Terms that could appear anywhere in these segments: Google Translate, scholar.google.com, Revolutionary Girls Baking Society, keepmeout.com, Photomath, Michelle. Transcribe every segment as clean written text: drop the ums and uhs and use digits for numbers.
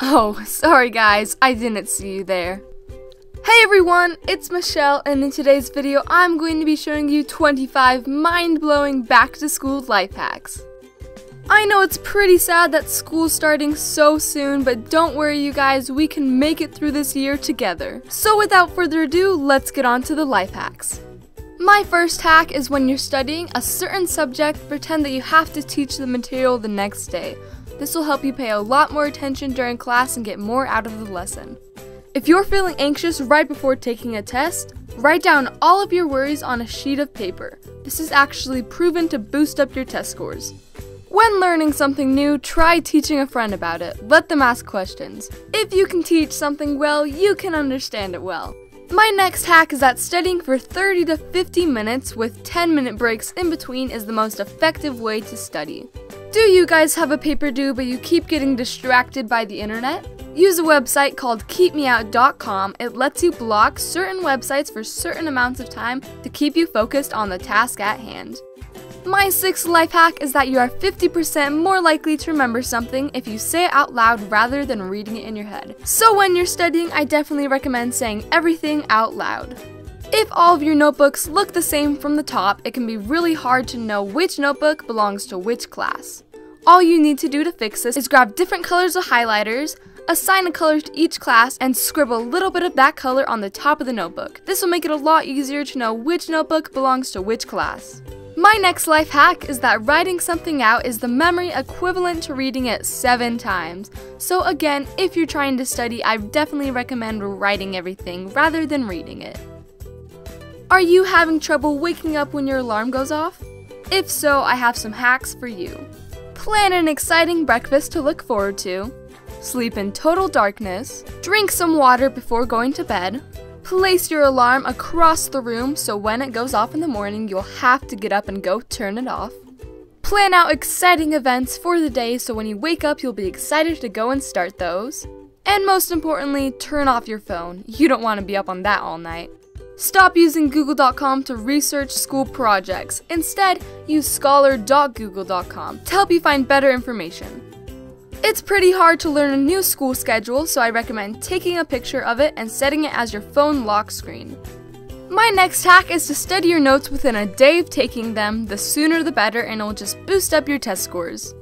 Oh, sorry guys, I didn't see you there. Hey everyone, it's Michelle, and in today's video I'm going to be showing you 25 mind-blowing back-to-school life hacks. I know it's pretty sad that school's starting so soon, but don't worry you guys, we can make it through this year together. So without further ado, let's get on to the life hacks. My first hack is when you're studying a certain subject, pretend that you have to teach the material the next day. This will help you pay a lot more attention during class and get more out of the lesson. If you're feeling anxious right before taking a test, write down all of your worries on a sheet of paper. This is actually proven to boost up your test scores. When learning something new, try teaching a friend about it. Let them ask questions. If you can teach something well, you can understand it well. My next hack is that studying for 30 to 50 minutes with 10-minute breaks in between is the most effective way to study. Do you guys have a paper due but you keep getting distracted by the internet? Use a website called keepmeout.com. It lets you block certain websites for certain amounts of time to keep you focused on the task at hand. My sixth life hack is that you are 50% more likely to remember something if you say it out loud rather than reading it in your head. So when you're studying, I definitely recommend saying everything out loud. If all of your notebooks look the same from the top, it can be really hard to know which notebook belongs to which class. All you need to do to fix this is grab different colors of highlighters, assign a color to each class, and scribble a little bit of that color on the top of the notebook. This will make it a lot easier to know which notebook belongs to which class. My next life hack is that writing something out is the memory equivalent to reading it 7 times. So again, if you're trying to study, I definitely recommend writing everything rather than reading it. Are you having trouble waking up when your alarm goes off? If so, I have some hacks for you. Plan an exciting breakfast to look forward to, sleep in total darkness, drink some water before going to bed, place your alarm across the room so when it goes off in the morning, you'll have to get up and go turn it off. Plan out exciting events for the day so when you wake up, you'll be excited to go and start those. And most importantly, turn off your phone. You don't want to be up on that all night. Stop using Google.com to research school projects. Instead, use scholar.google.com to help you find better information. It's pretty hard to learn a new school schedule, so I recommend taking a picture of it and setting it as your phone lock screen. My next hack is to study your notes within a day of taking them, the sooner the better, and it'll just boost up your test scores.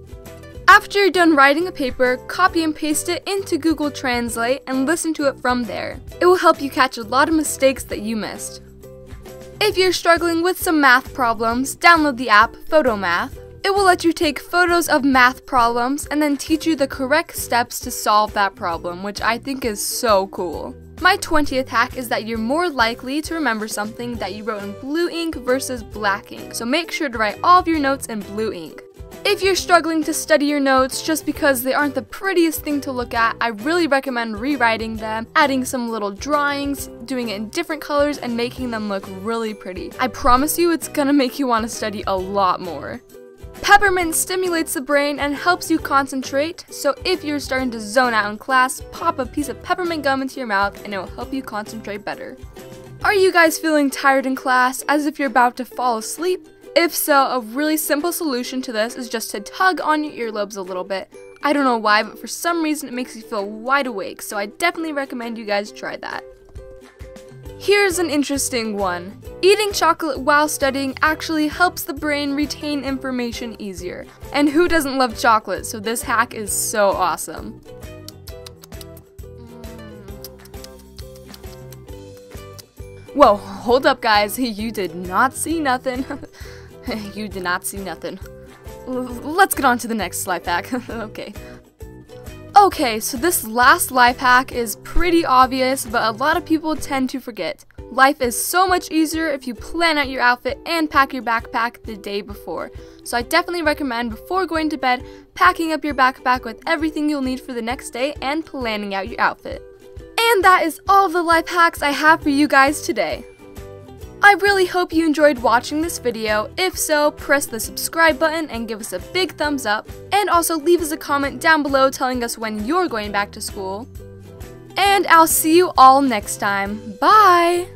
After you're done writing a paper, copy and paste it into Google Translate and listen to it from there. It will help you catch a lot of mistakes that you missed. If you're struggling with some math problems, download the app Photomath. It will let you take photos of math problems and then teach you the correct steps to solve that problem, which I think is so cool. My 20th hack is that you're more likely to remember something that you wrote in blue ink versus black ink, so make sure to write all of your notes in blue ink. If you're struggling to study your notes just because they aren't the prettiest thing to look at, I really recommend rewriting them, adding some little drawings, doing it in different colors, and making them look really pretty. I promise you it's gonna make you want to study a lot more. Peppermint stimulates the brain and helps you concentrate, so if you're starting to zone out in class, pop a piece of peppermint gum into your mouth and it will help you concentrate better. Are you guys feeling tired in class, as if you're about to fall asleep? If so, a really simple solution to this is just to tug on your earlobes a little bit. I don't know why, but for some reason it makes you feel wide awake, so I definitely recommend you guys try that. Here's an interesting one. Eating chocolate while studying actually helps the brain retain information easier. And who doesn't love chocolate, so this hack is so awesome. Whoa, hold up guys, you did not see nothing. You did not see nothing. Let's get on to the next life hack. Okay, so this last life hack is pretty obvious, but a lot of people tend to forget. Life is so much easier if you plan out your outfit and pack your backpack the day before. So I definitely recommend before going to bed, packing up your backpack with everything you'll need for the next day and planning out your outfit. And that is all the life hacks I have for you guys today. I really hope you enjoyed watching this video. If so, press the subscribe button and give us a big thumbs up. And also leave us a comment down below telling us when you're going back to school. And I'll see you all next time. Bye!